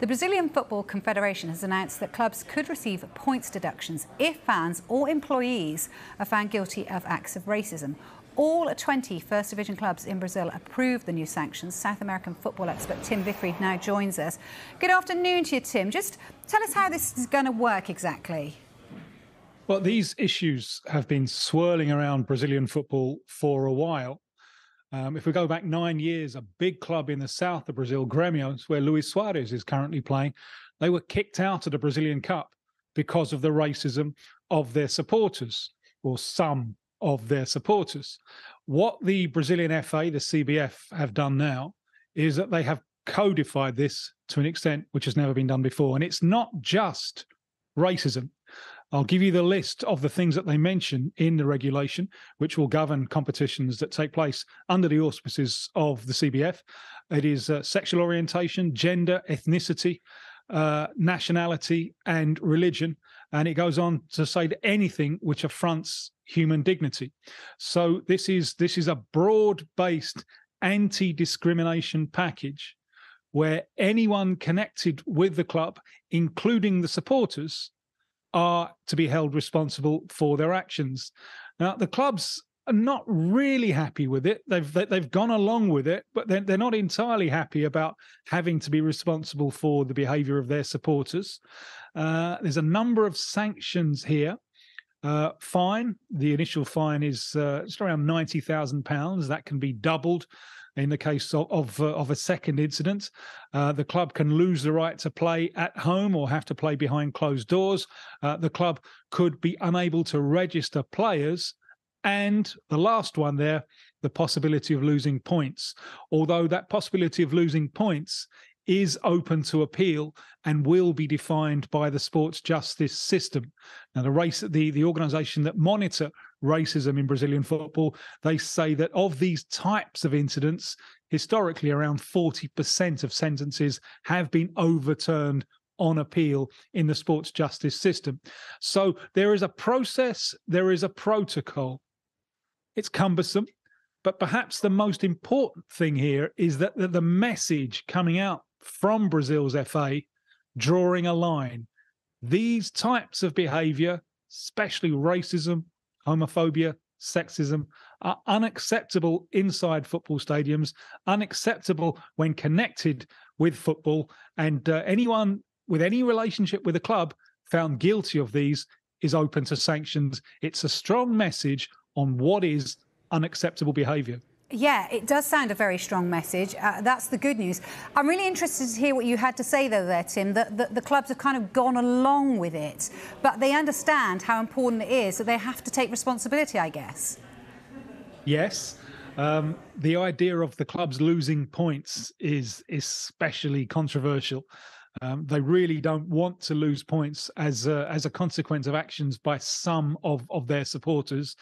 The Brazilian Football Confederation has announced that clubs could receive points deductions if fans or employees are found guilty of acts of racism. All 20 First Division clubs in Brazil approved the new sanctions. South American football expert Tim Vickery now joins us. Good afternoon to you, Tim. Just tell us how this is going to work exactly. Well, these issues have been swirling around Brazilian football for a while. If we go back 9 years, a big club in the south of Brazil, Grêmio, where Luis Suarez is currently playing, they were kicked out of the Brazilian Cup because of the racism of their supporters, or some of their supporters. What the Brazilian FA, the CBF, have done now is that they have codified this to an extent which has never been done before. And it's not just racism. I'll give you the list of the things that they mention in the regulation, which will govern competitions that take place under the auspices of the CBF. It is sexual orientation, gender, ethnicity, nationality, and religion. And it goes on to say that anything which affronts human dignity. So this is a broad-based anti-discrimination package where anyone connected with the club, including the supporters, are to be held responsible for their actions. Now, the clubs are not really happy with it. They've gone along with it, but they're not entirely happy about having to be responsible for the behaviour of their supporters. There's a number of sanctions here. Fine. The initial fine is just around £90,000. That can be doubled in the case of a second incident. The club can lose the right to play at home or have to play behind closed doors. The club could be unable to register players. And the last one there, the possibility of losing points. Although that possibility of losing points is open to appeal and will be defined by the sports justice system. Now, the organisation that monitor racism in Brazilian football, they say that of these types of incidents, historically around 40% of sentences have been overturned on appeal in the sports justice system. So there is a process, there is a protocol. It's cumbersome, but perhaps the most important thing here is that the message coming out from Brazil's FA, drawing a line. These types of behaviour, especially racism, homophobia, sexism, are unacceptable inside football stadiums, unacceptable when connected with football, and anyone with any relationship with a club found guilty of these is open to sanctions. It's a strong message on what is unacceptable behaviour. Yeah, it does sound a very strong message. That's the good news. I'm really interested to hear what you had to say, though, there, Tim, that the clubs have kind of gone along with it, but they understand how important it is, so they have to take responsibility, I guess. Yes. The idea of the clubs losing points is especially controversial. They really don't want to lose points as a consequence of actions by some of their supporters.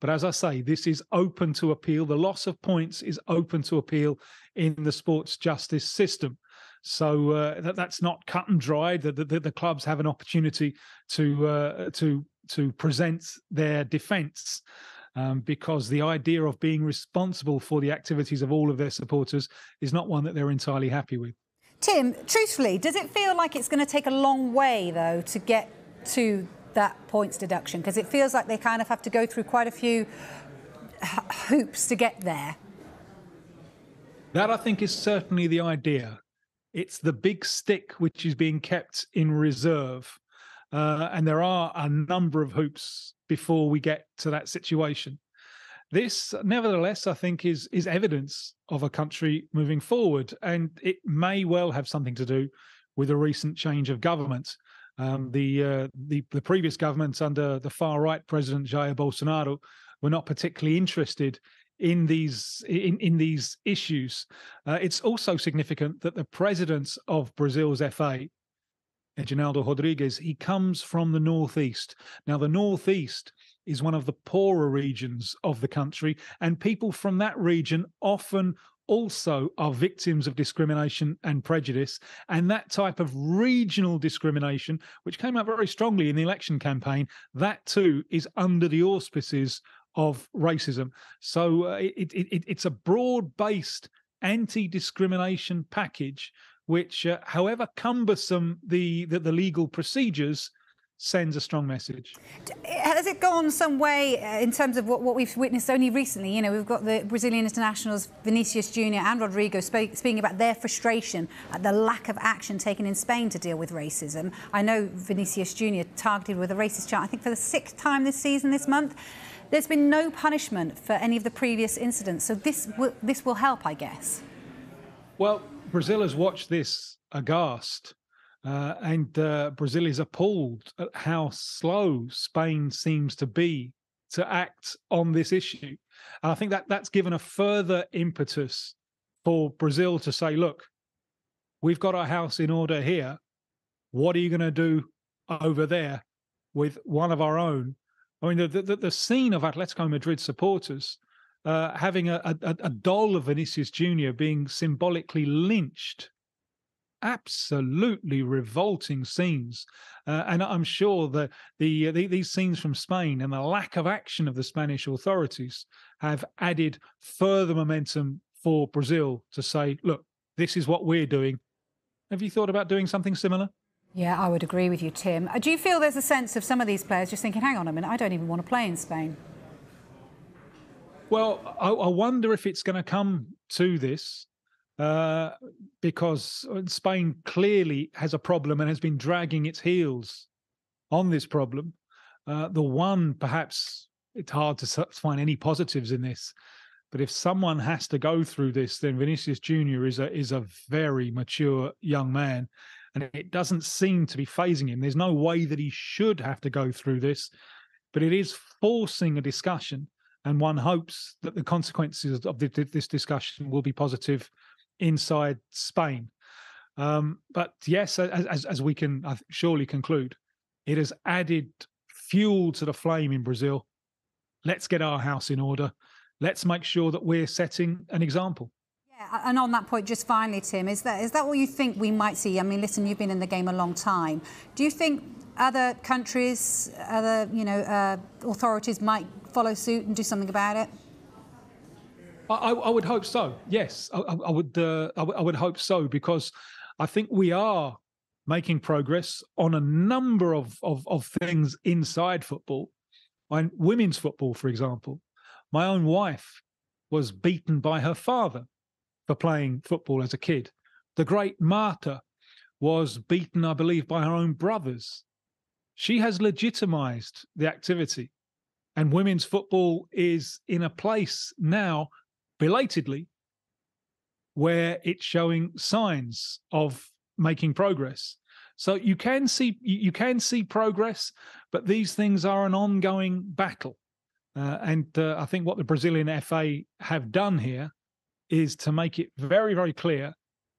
But as I say, this is open to appeal. The loss of points is open to appeal in the sports justice system. So that's not cut and dried. The clubs have an opportunity to present their defence, because the idea of being responsible for the activities of all of their supporters is not one that they're entirely happy with. Tim, truthfully, does it feel like it's going to take a long way, though, to get to that points deduction, because it feels like they kind of have to go through quite a few hoops to get there? That, I think, is certainly the idea. It's the big stick which is being kept in reserve, and there are a number of hoops before we get to that situation. This, nevertheless, I think is evidence of a country moving forward, and it may well have something to do with a recent change of government. The previous government under the far-right president Jair Bolsonaro were not particularly interested in these issues. It's also significant that the president of Brazil's FA, Genaldo Rodriguez, he comes from the northeast. Now, the northeast is one of the poorer regions of the country, and people from that region often also are victims of discrimination and prejudice, and that type of regional discrimination, which came out very strongly in the election campaign, that too is under the auspices of racism. So it's a broad-based anti-discrimination package which, however cumbersome the legal procedures, sends a strong message. Has it gone some way in terms of what we've witnessed only recently? You know, we've got the Brazilian internationals Vinicius Jr and Rodrigo speaking about their frustration at the lack of action taken in Spain to deal with racism. I know Vinicius Jr targeted with a racist chant, I think for the 6th time this season, this month. There's been no punishment for any of the previous incidents, so this will help, I guess. Well, Brazil has watched this aghast. And Brazil is appalled at how slow Spain seems to be to act on this issue. And I think that that's given a further impetus for Brazil to say, look, we've got our house in order here. What are you going to do over there with one of our own? I mean, the scene of Atletico Madrid supporters having a doll of Vinicius Jr being symbolically lynched. Absolutely revolting scenes, and I'm sure that these scenes from Spain and the lack of action of the Spanish authorities have added further momentum for Brazil to say, look, this is what we're doing. Have you thought about doing something similar? Yeah, I would agree with you, Tim. Do you feel there's a sense of some of these players just thinking, hang on a minute, I don't even want to play in Spain? Well, I wonder if it's going to come to this. Because Spain clearly has a problem and has been dragging its heels on this problem. The one, perhaps, it's hard to find any positives in this, but if someone has to go through this, then Vinicius Jr is a very mature young man, and it doesn't seem to be phasing him. There's no way that he should have to go through this, but it is forcing a discussion, and one hopes that the consequences of this discussion will be positive inside Spain. But yes, as we can surely conclude, it has added fuel to the flame in Brazil. Let's get our house in order. Let's make sure that we're setting an example. Yeah, and on that point, just finally, Tim, is that what you think we might see? I mean, listen, you've been in the game a long time. Do you think other countries, other authorities might follow suit and do something about it? I would hope so. Yes, I would hope so, because I think we are making progress on a number of things inside football, and women's football, for example. My own wife was beaten by her father for playing football as a kid. The great Marta was beaten, I believe, by her own brothers. She has legitimised the activity, and women's football is in a place now, belatedly, where it's showing signs of making progress. So you can see progress, but these things are an ongoing battle. And I think what the Brazilian FA have done here is to make it very, very clear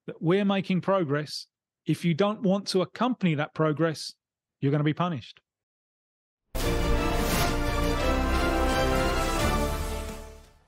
that we're making progress. If you don't want to accompany that progress, you're going to be punished.